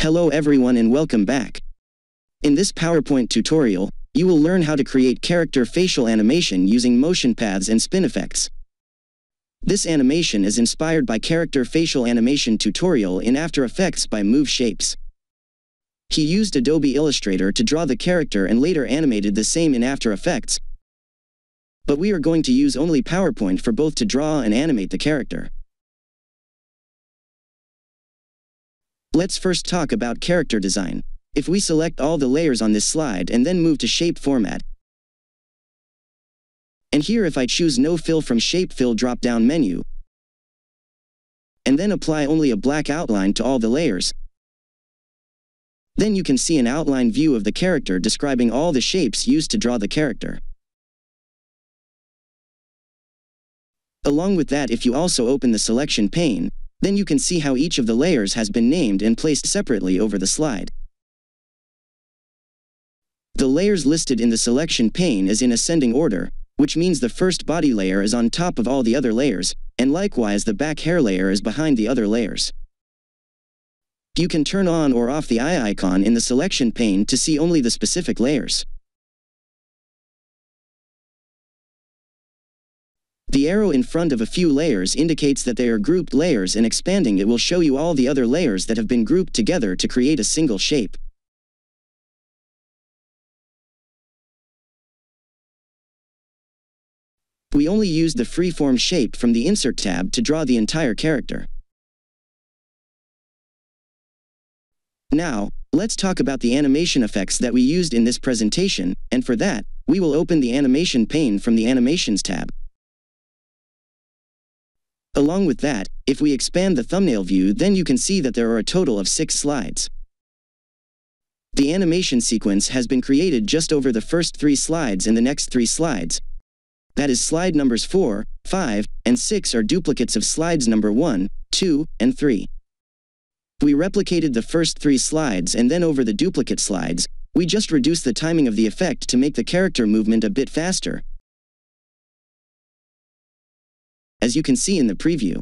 Hello everyone and welcome back. In this PowerPoint tutorial, you will learn how to create character facial animation using motion paths and spin effects. This animation is inspired by character facial animation tutorial in After Effects by Move Shapes. He used Adobe Illustrator to draw the character and later animated the same in After Effects. But we are going to use only PowerPoint for both to draw and animate the character. Let's first talk about character design. If we select all the layers on this slide and then move to shape format. And here if I choose no fill from shape fill drop-down menu. And then apply only a black outline to all the layers. Then you can see an outline view of the character describing all the shapes used to draw the character. Along with that, if you also open the selection pane, then you can see how each of the layers has been named and placed separately over the slide. The layers listed in the selection pane is in ascending order, which means the first body layer is on top of all the other layers, and likewise the back hair layer is behind the other layers. You can turn on or off the eye icon in the selection pane to see only the specific layers. The arrow in front of a few layers indicates that they are grouped layers, and expanding it will show you all the other layers that have been grouped together to create a single shape. We only used the Freeform Shape from the Insert tab to draw the entire character. Now, let's talk about the animation effects that we used in this presentation, and for that, we will open the Animation pane from the Animations tab. Along with that, if we expand the thumbnail view, then you can see that there are a total of 6 slides. The animation sequence has been created just over the first 3 slides and the next 3 slides. That is, slide numbers 4, 5, and 6 are duplicates of slides number 1, 2, and 3. We replicated the first 3 slides and then over the duplicate slides, we just reduced the timing of the effect to make the character movement a bit faster, as you can see in the preview.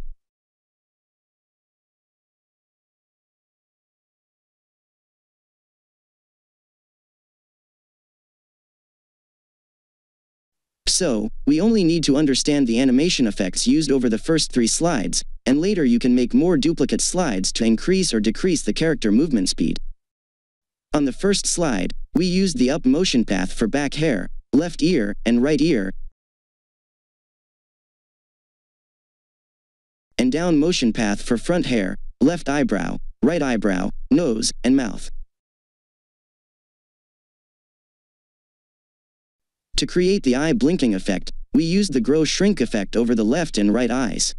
So, we only need to understand the animation effects used over the first 3 slides, and later you can make more duplicate slides to increase or decrease the character movement speed. On the first slide, we used the up motion path for back hair, left ear, and right ear, and down motion path for front hair, left eyebrow, right eyebrow, nose, and mouth. To create the eye blinking effect, we used the grow shrink effect over the left and right eyes.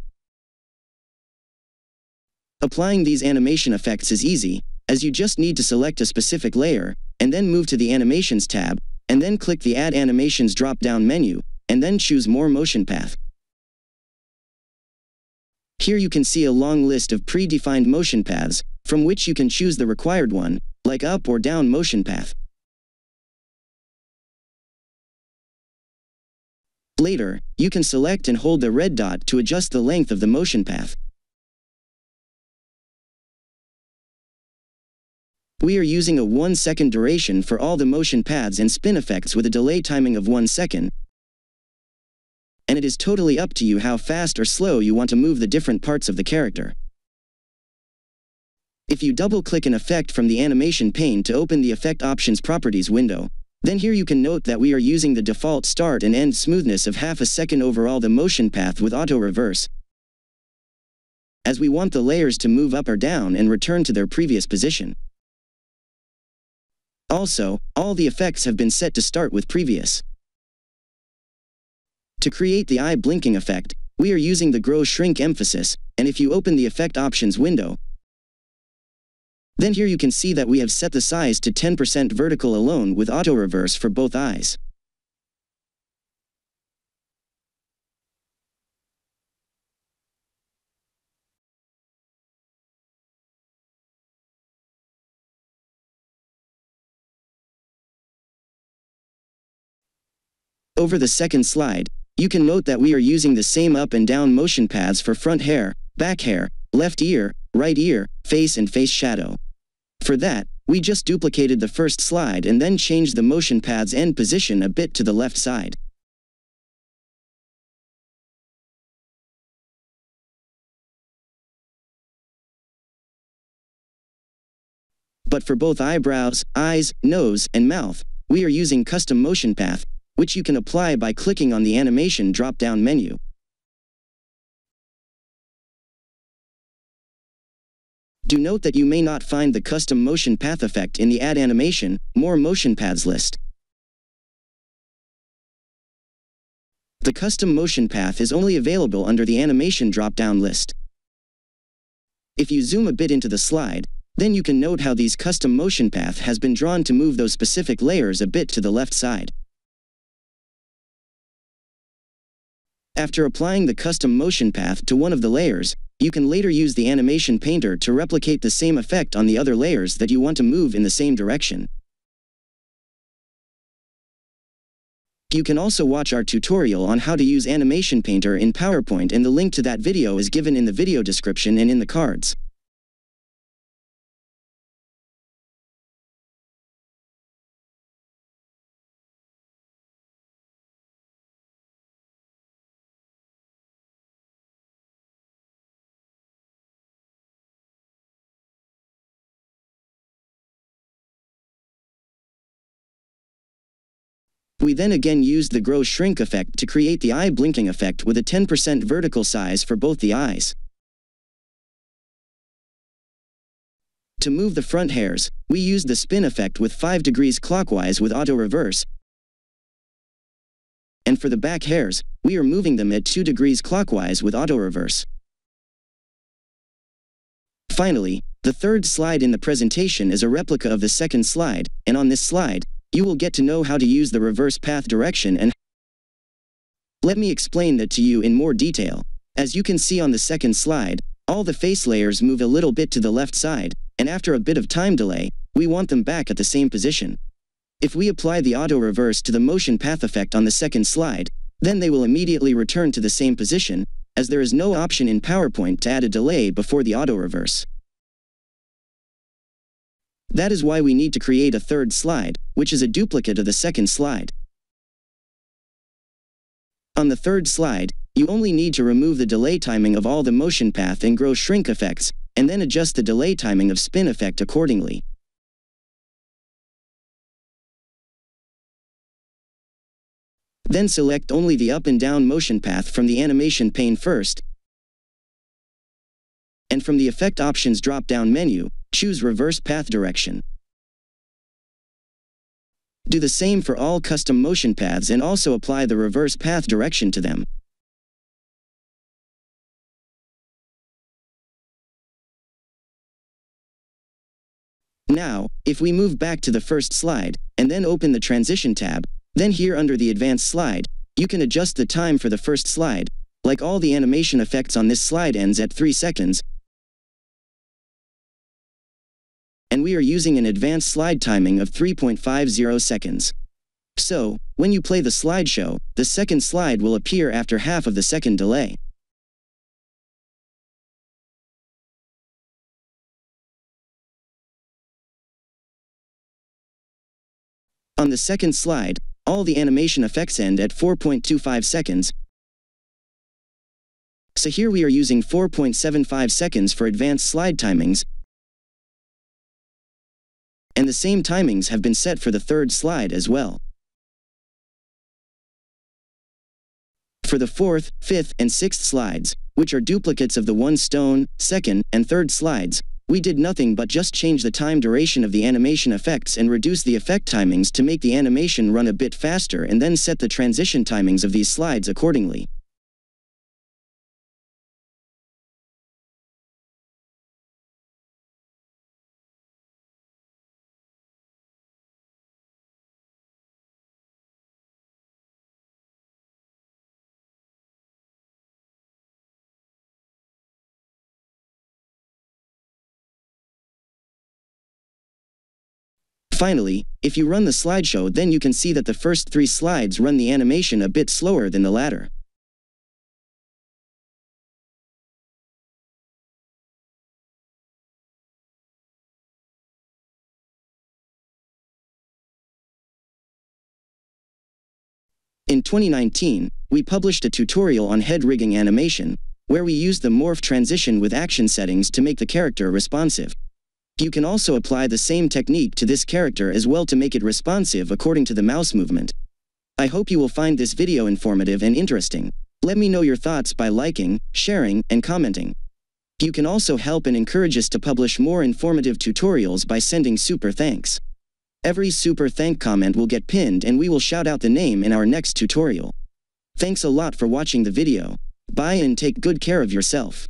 Applying these animation effects is easy, as you just need to select a specific layer, and then move to the Animations tab, and then click the Add Animations drop-down menu, and then choose More Motion Path. Here you can see a long list of predefined motion paths, from which you can choose the required one, like up or down motion path. Later, you can select and hold the red dot to adjust the length of the motion path. We are using a 1-second duration for all the motion paths and spin effects with a delay timing of 1 second. And it is totally up to you how fast or slow you want to move the different parts of the character. If you double-click an effect from the Animation pane to open the Effect Options Properties window, then here you can note that we are using the default start and end smoothness of half a second over all the motion path with auto-reverse, as we want the layers to move up or down and return to their previous position. Also, all the effects have been set to start with previous. To create the eye blinking effect, we are using the grow shrink emphasis, and if you open the Effect Options window, then here you can see that we have set the size to 10% vertical alone with auto reverse for both eyes. Over the second slide, you can note that we are using the same up and down motion paths for front hair, back hair, left ear, right ear, face and face shadow. For that, we just duplicated the first slide and then changed the motion pad's end position a bit to the left side. But for both eyebrows, eyes, nose, and mouth, we are using custom motion path, which you can apply by clicking on the animation drop-down menu. Do note that you may not find the custom motion path effect in the Add Animation, More Motion Paths list. The custom motion path is only available under the animation drop-down list. If you zoom a bit into the slide, then you can note how these custom motion path has been drawn to move those specific layers a bit to the left side. After applying the custom motion path to one of the layers, you can later use the Animation Painter to replicate the same effect on the other layers that you want to move in the same direction. You can also watch our tutorial on how to use Animation Painter in PowerPoint, and the link to that video is given in the video description and in the cards. We then again used the grow-shrink effect to create the eye blinking effect with a 10% vertical size for both the eyes. To move the front hairs, we used the spin effect with 5 degrees clockwise with auto-reverse. And for the back hairs, we are moving them at 2 degrees clockwise with auto-reverse. Finally, the third slide in the presentation is a replica of the second slide, and on this slide, you will get to know how to use the reverse path direction, and let me explain that to you in more detail. As you can see on the second slide, all the face layers move a little bit to the left side, and after a bit of time delay, we want them back at the same position. If we apply the auto reverse to the motion path effect on the second slide, then they will immediately return to the same position, as there is no option in PowerPoint to add a delay before the auto reverse. That is why we need to create a third slide, which is a duplicate of the second slide. On the third slide, you only need to remove the delay timing of all the motion path and grow shrink effects, and then adjust the delay timing of spin effect accordingly. Then select only the up and down motion path from the animation pane first, and from the effect options drop-down menu, choose reverse path direction. Do the same for all custom motion paths and also apply the reverse path direction to them. Now, if we move back to the first slide, and then open the transition tab, then here under the advanced slide, you can adjust the time for the first slide. Like all the animation effects on this slide ends at 3 seconds, and we are using an advanced slide timing of 3.50 seconds. So, when you play the slideshow, the second slide will appear after half of the second delay. On the second slide, all the animation effects end at 4.25 seconds, so here we are using 4.75 seconds for advanced slide timings, and the same timings have been set for the third slide as well. For the fourth, fifth, and sixth slides, which are duplicates of the 1st, 2nd, and 3rd slides, we did nothing but just change the time duration of the animation effects and reduce the effect timings to make the animation run a bit faster, and then set the transition timings of these slides accordingly. Finally, if you run the slideshow, then you can see that the first 3 slides run the animation a bit slower than the latter. In 2019, we published a tutorial on head rigging animation, where we used the morph transition with action settings to make the character responsive. You can also apply the same technique to this character as well to make it responsive according to the mouse movement. I hope you will find this video informative and interesting. Let me know your thoughts by liking, sharing, and commenting. You can also help and encourage us to publish more informative tutorials by sending super thanks. Every super thank comment will get pinned and we will shout out the name in our next tutorial. Thanks a lot for watching the video. Bye and take good care of yourself.